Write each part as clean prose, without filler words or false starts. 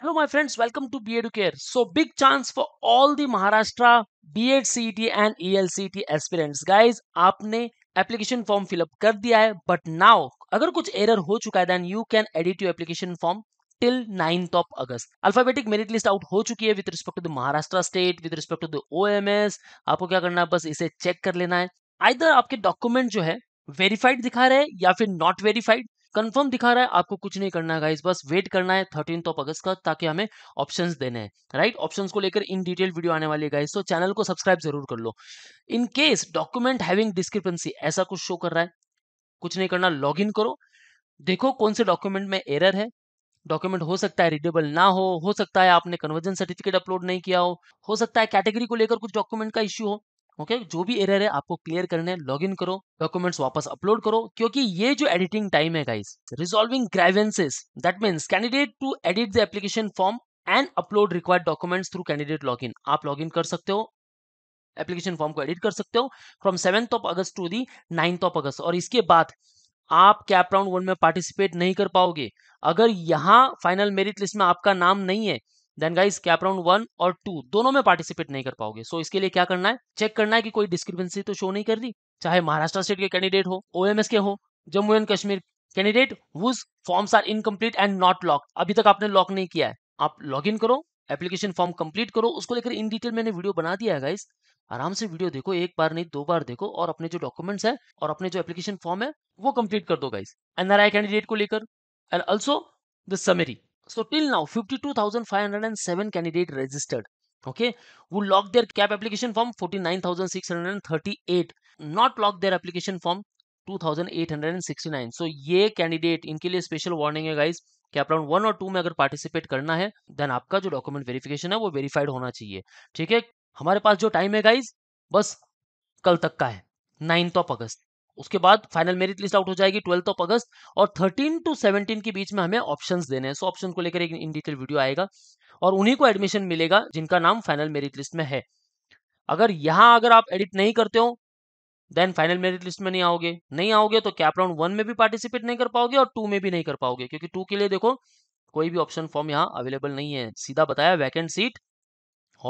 Hello my friends, welcome to B.ED Care. So big chance for all the Maharashtra B.ED CET and ELCET aspirants. Guys, आपने application form fill up कर दिया है, but now अगर कुछ error हो चुका है then you can edit your application form till 9th of August. Alphabetic merit list out हो चुकी है with respect to the Maharashtra state, with respect to the OMS. आपको क्या करना है, बस इसे check कर लेना है. Either आपके document जो है verified दिखा रहे हैं या फिर not verified. कंफर्म दिखा रहा है, आपको कुछ नहीं करना है गाइस, बस वेट करना है 13 अगस्त का, ताकि हमें ऑप्शंस देने हैं. राइट, ऑप्शंस को लेकर इन डिटेल वीडियो आने वाली है गाइस, तो चैनल को सब्सक्राइब जरूर कर लो. In case document having discrepancy ऐसा कुछ शो कर रहा है, कुछ नहीं करना, लॉग इन करो, देखो कौन से डॉक्यूमेंट में एरर है. डॉक्यूमेंट हो सकता है रीडेबल ना हो सकता है आपने कन्वर्जन सर्टिफिकेट अपलोड नहीं किया हो सकता है कैटेगरी को लेकर कुछ डॉक्यूमेंट का इश्यू हो. ओके, जो भी एरर है आपको क्लियर करने, लॉग इन करो, डॉक्यूमेंट्स वापस अपलोड करो, क्योंकि ये जो एडिटिंग टाइम है guys, resolving grievances, that means candidate to edit the application form and upload required documents through candidate login. आप लॉगिन कर सकते हो, एप्लीकेशन फॉर्म को एडिट कर सकते हो from 7th August to the 9th अगस्त. और इसके बाद आप कैप राउंड 1 में पार्टिसिपेट नहीं कर पाओगे. अगर यहाँ फाइनल मेरिट लिस्ट में आपका नाम नहीं है देन गाइस कैप राउंड 1 और 2 दोनों में पार्टिसिपेट नहीं कर पाओगे. सो इसके लिए क्या करना है, चेक करना है कि कोई डिस्क्रिपेंसी तो शो नहीं कर रही, चाहे महाराष्ट्र स्टेट के कैंडिडेट हो, ओएमएस के हो, Jammu and Kashmir candidate whose forms are incomplete and not locked. अभी तक आपने लॉक नहीं किया है, आप लॉग इन करो, एप्लीकेशन फॉर्म कंप्लीट करो, उसको लेकर इन डिटेल मैंने वीडियो बना दिया है गाइस. आराम से वीडियो देखो, एक बार नहीं दो बार देखो, और अपने जो डॉक्यूमेंट्स है और अपने जो एप्लीकेशन फॉर्म है वो कंप्लीट कर दो गाइस, एनआरआई कैंडिडेट को लेकर and also the summary. So till now 52,507 candidate registered, okay, who locked their CAP application form 49,638, not locked their application form 2,869. So ये candidate इनके लिए special warning है guys. कैप राउंड 1 और 2 में अगर participate करना है then आपका जो document verification है वो verified होना चाहिए. ठीक है, हमारे पास जो time है guys बस कल तक का है 9th अगस्त. उसके बाद फाइनल मेरिट लिस्ट आउट हो जाएगी 12th अगस्त, और 13 टू 17 के बीच में हमें ऑप्शंस देने हैं. सो ऑप्शन को लेकर एक इन डिटेल वीडियो आएगा और उन्हीं को एडमिशन मिलेगा जिनका नाम फाइनल मेरिट लिस्ट में है. अगर यहाँ अगर आप एडिट नहीं करते हो देन फाइनल मेरिट लिस्ट में नहीं आओगे तो कैप राउंड 1 में भी पार्टिसिपेट नहीं कर पाओगे और 2 में भी नहीं कर पाओगे, क्योंकि 2 के लिए देखो कोई भी ऑप्शन फॉर्म यहाँ अवेलेबल नहीं है. सीधा बताया, वैकेंट सीट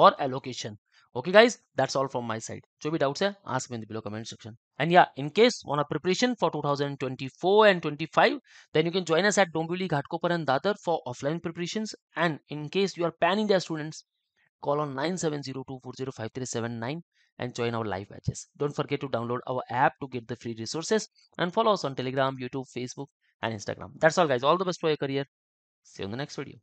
और allocation. Okay guys, that's all from my side. जो भी doubts है ask me in the below comment section. And yeah, in case want a preparation for 2024 and 25, then you can join us at Dombivli, Ghatkopar and Dadar for offline preparations. And in case you are Pan India students, call on 9702405379 and join our live batches. Don't forget to download our app to get the free resources and follow us on Telegram, YouTube, Facebook and Instagram. That's all guys. All the best for your career. See you in the next video.